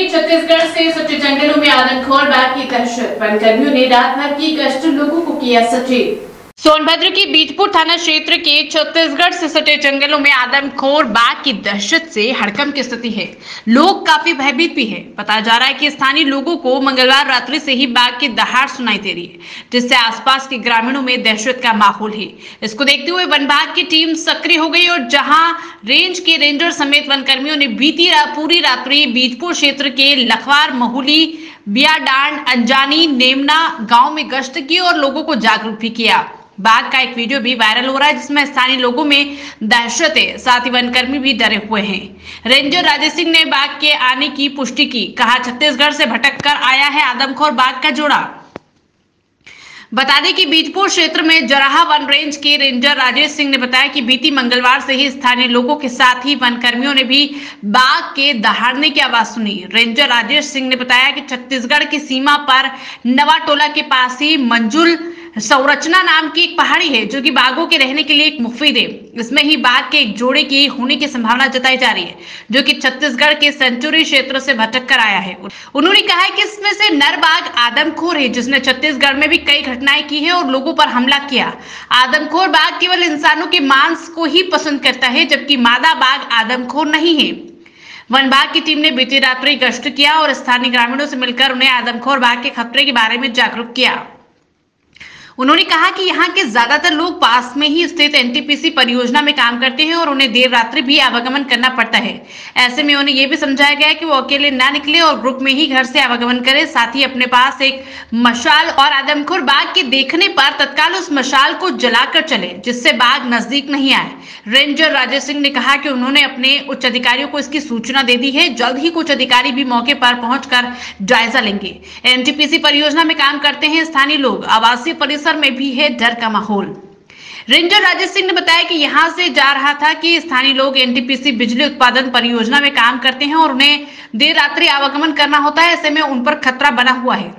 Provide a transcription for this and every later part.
की छत्तीसगढ़ से सटे जंगलों में आदमखोर बाघ की दहशत, वन कर्मियों ने रात भर की गश्त, लोगों को किया सचेत। सोनभद्र के बीजपुर थाना क्षेत्र के छत्तीसगढ़ से सटे जंगलों में आदमखोर बाघ की दहशत से हड़कंप की स्थिति है। लोग काफी भयभीत भी हैं। बताया जा रहा है कि स्थानीय लोगों को मंगलवार रात्रि से ही बाघ की दहाड़ सुनाई दे रही है, जिससे आसपास के ग्रामीणों में दहशत का माहौल है। इसको देखते हुए वन विभाग की टीम सक्रिय हो गई और जहाँ रेंज के रेंजर समेत वन कर्मियों ने बीती पूरी रात्रि बीजपुर क्षेत्र के लखवार, महुली, बियाडांड, अंजानी, नेमना गांव में गश्त की और लोगों को जागरूक भी किया। बाघ का एक वीडियो भी वायरल हो रहा है, जिसमें स्थानीय लोगों में दहशत है, साथ ही वनकर्मी भी डरे हुए हैं। रेंजर राजेश सिंह ने बाघ के आने की पुष्टि की, कहा छत्तीसगढ़ से भटक कर आया है आदमखोर बाघ का जोड़ा। बता दें कि बीजपुर क्षेत्र में जराहा वन रेंज के रेंजर राजेश सिंह ने बताया कि बीती मंगलवार से ही स्थानीय लोगों के साथ ही वनकर्मियों ने भी बाघ के दहाड़ने की आवाज सुनी। रेंजर राजेश सिंह ने बताया कि छत्तीसगढ़ की सीमा पर नवा टोला के पास ही मंजुल सावरचना नाम की एक पहाड़ी है, जो कि बाघों के रहने के लिए एक मुफीद है। इसमें ही बाघ के एक जोड़े की होने की संभावना जताई जा रही है, जो कि छत्तीसगढ़ के सेंचुरी क्षेत्र से भटक कर आया है। उन्होंने कहा है कि इसमें से नर बाघ आदमखोर है, जिसने छत्तीसगढ़ में भी कई घटनाएं की है और लोगों पर हमला किया। आदमखोर बाघ केवल इंसानों के मांस को ही पसंद करता है, जबकि मादा बाघ आदमखोर नहीं है। वन विभाग की टीम ने बीती रात्रि गश्त किया और स्थानीय ग्रामीणों से मिलकर उन्हें आदमखोर बाघ के खतरे के बारे में जागरूक किया। उन्होंने कहा कि यहाँ के ज्यादातर लोग पास में ही स्थित एनटीपीसी परियोजना में काम करते हैं और उन्हें देर रात्रि भी आवागमन करना पड़ता है। ऐसे में उन्हें यह भी समझाया गया कि वो अकेले ना निकले और ग्रुप में ही घर से आवागमन करें, साथ ही अपने पास एक मशाल और आदमखोर बाघ के देखने पर तत्काल उस मशाल को जलाकर चले, जिससे बाघ नजदीक नहीं आए। रेंजर राजेश सिंह ने कहा कि उन्होंने अपने उच्च अधिकारियों को इसकी सूचना दे दी है, जल्द ही कुछ अधिकारी भी मौके पर पहुंचकर जायजा लेंगे। एनटीपीसी परियोजना में काम करते हैं स्थानीय लोग, आवासीय परिसर में भी है डर का माहौल। रेंजर राजेश सिंह ने बताया कि यहां से जा रहा था कि स्थानीय लोग एनटीपीसी बिजली उत्पादन परियोजना में काम करते हैं और उन्हें देर रात्रि आवागमन करना होता है। ऐसे में उन पर खतरा बना हुआ है।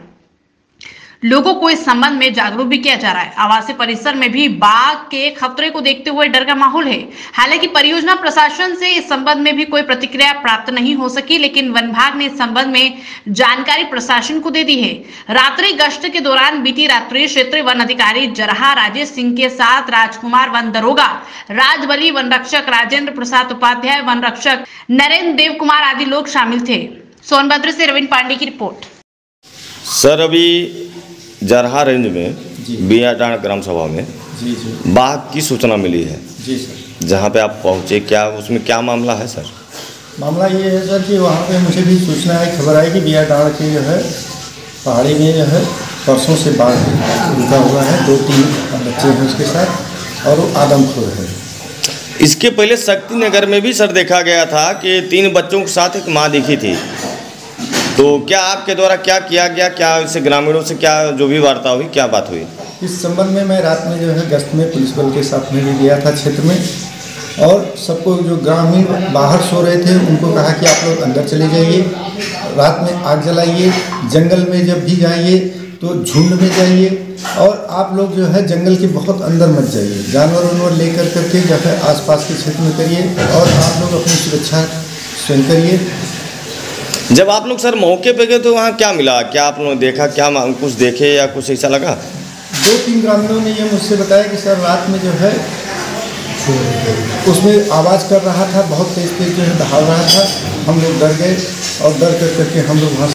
लोगों को इस संबंध में जागरूक भी किया जा रहा है। आवासीय परिसर में भी बाघ के खतरे को देखते हुए डर का माहौल है। हालांकि परियोजना प्रशासन से इस संबंध में भी कोई प्रतिक्रिया प्राप्त नहीं हो सकी, लेकिन वन विभाग ने इस संबंध में जानकारी प्रशासन को दे दी है। रात्रि गश्त के दौरान बीती रात्रि क्षेत्रीय वन अधिकारी जराहा राजेश सिंह के साथ राजकुमार वन दरोगा, राजबली वन रक्षक राजेंद्र प्रसाद उपाध्याय वन रक्षक नरेन्द्र देव कुमार आदि लोग शामिल थे। सोनभद्र से रविंद्र पांडे की रिपोर्ट। सर अभी जराहा रेंज में बियाटाड़ ग्राम सभा में बाघ की सूचना मिली है जी सर, जहाँ पे आप पहुँचे, क्या उसमें क्या मामला है सर? मामला ये है सर कि वहाँ पे मुझे भी सूचना है, खबर आई कि बियाटाड़ के जो है पहाड़ी में जो है परसों से बाघ रुका हुआ है, 2-3 बच्चे हैं उसके साथ और वो आदमखोर है। इसके पहले शक्ति नगर में भी सर देखा गया था कि 3 बच्चों के साथ एक माँ दिखी थी, तो क्या आपके द्वारा क्या किया गया, क्या इससे ग्रामीणों से क्या जो भी वार्ता हुई, क्या बात हुई इस संबंध में? मैं रात में जो है गश्त में पुलिस बल के साथ में भी गया था क्षेत्र में, और सबको जो ग्रामीण बाहर सो रहे थे उनको कहा कि आप लोग अंदर चले जाइए, रात में आग जलाइए, जंगल में जब भी जाइए तो झुंड में जाइए, और आप लोग जो है जंगल के बहुत अंदर मत जाइए, जानवर उनवर ले कर करके जो है आस पास के क्षेत्र में करिए, और आप लोग अपनी सुरक्षा स्वयं करिए। जब आप लोग सर मौके पे गए तो वहाँ क्या मिला, क्या आप लोगों ने देखा, क्या कुछ देखे या कुछ ऐसा लगा? 2-3 ग्रामीणों ने ये मुझसे बताया कि सर रात में जो है उसमें आवाज़ कर रहा था, बहुत तेज तेज जो है दहाड़ रहा था। हम लोग डर गए और डर कर करके हम लोग वहाँ